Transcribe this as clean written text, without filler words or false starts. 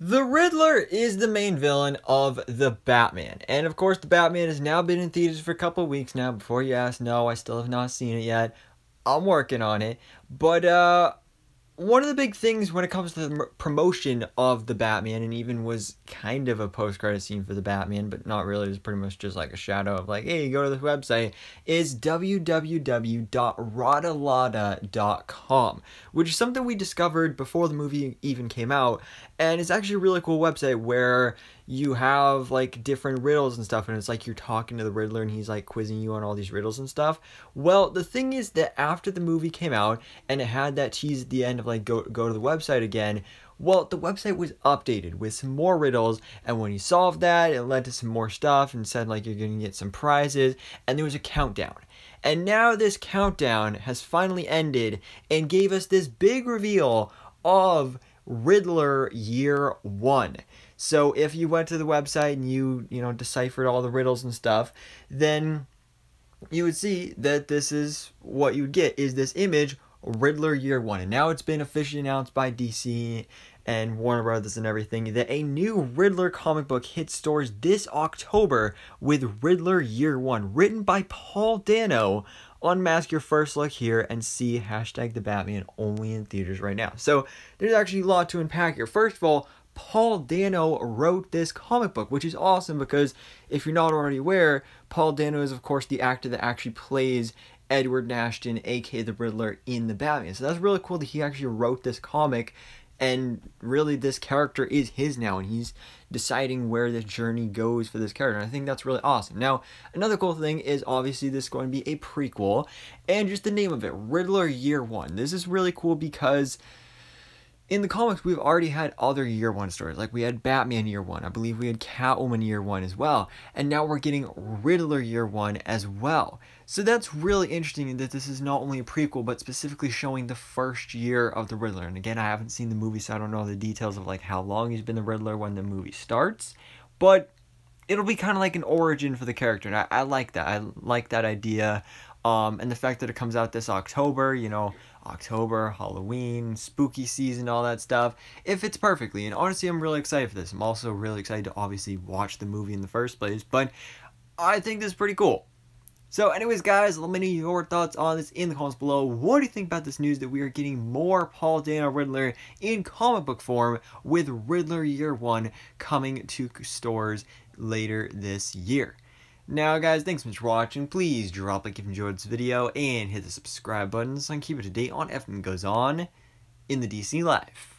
The Riddler is the main villain of The Batman, and of course The Batman has now been in theaters for a couple of weeks now. Before you ask, no, I still have not seen it yet. I'm working on it, but one of the big things when it comes to the promotion of The Batman, and even was kind of a post-credit scene for The Batman, but not really, it was pretty much just like a shadow of like, hey, go to this website, is www.radalada.com, which is something we discovered before the movie even came out, and it's actually a really cool website where you have like different riddles and stuff, and it's like you're talking to the Riddler and he's like quizzing you on all these riddles and stuff. Well, the thing is that after the movie came out and it had that tease at the end of like go to the website again, well, the website was updated with some more riddles, and when you solved that, it led to some more stuff and said like you're gonna get some prizes, and there was a countdown. And now this countdown has finally ended and gave us this big reveal of Riddler Year 1. So if you went to the website and you know deciphered all the riddles and stuff, then you would see that this is what you'd get, is this image, Riddler Year 1. And now it's been officially announced by DC and Warner Brothers and everything that a new Riddler comic book hits stores this October with Riddler Year 1, written by Paul Dano. Unmask your first look here and see #TheBatman only in theaters right now. So there's actually a lot to unpack here. First of all, Paul Dano wrote this comic book, which is awesome because if you're not already aware, Paul Dano is of course the actor that actually plays Edward Nashton, aka the Riddler, in The Batman. So that's really cool that he actually wrote this comic, and really this character is his now, and he's deciding where the journey goes for this character, and I think that's really awesome. Now, another cool thing is obviously this is going to be a prequel, and just the name of it, Riddler Year 1. This is really cool because in the comics, we've already had other Year 1 stories. Like, we had Batman Year 1. I believe we had Catwoman Year 1 as well. And now we're getting Riddler Year 1 as well. So that's really interesting that this is not only a prequel, but specifically showing the first year of the Riddler. And again, I haven't seen the movie, so I don't know the details of, like, how long he's been the Riddler when the movie starts. But it'll be kind of like an origin for the character. And I like that. I like that idea. And the fact that it comes out this October, you know, October, Halloween, spooky season, all that stuff, it fits perfectly. And honestly, I'm really excited for this. I'm also really excited to obviously watch the movie in the first place, but I think this is pretty cool. So anyways, guys, let me know your thoughts on this in the comments below. What do you think about this news that we are getting more Paul Dano Riddler in comic book form with Riddler Year 1 coming to stores later this year? Now guys, thanks so much for watching. Please drop a like if you enjoyed this video and hit the subscribe button so I can keep up to date on everything that goes on in the DC life.